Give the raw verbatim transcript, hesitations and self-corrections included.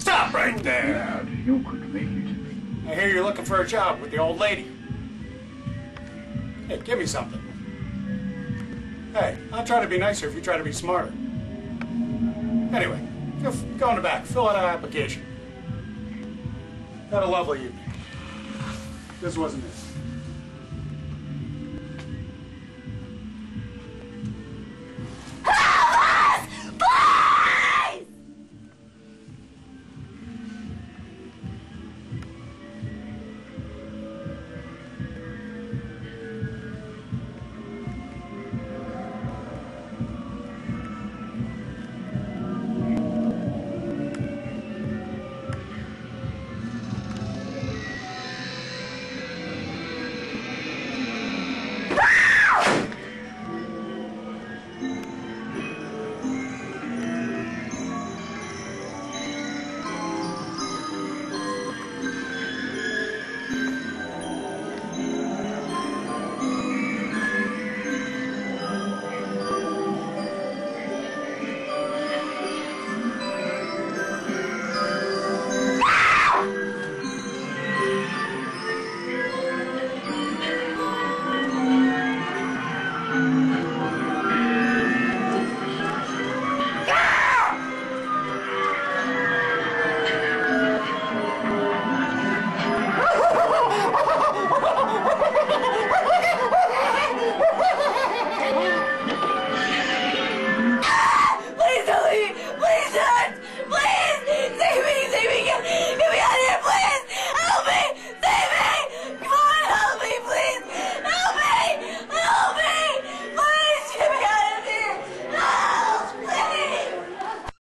Stop right there! You could make it. I hear you're looking for a job with the old lady. Hey, give me something. Hey, I'll try to be nicer if you try to be smarter. Anyway, go in the back, fill out our application. Had a lovely evening. This wasn't it.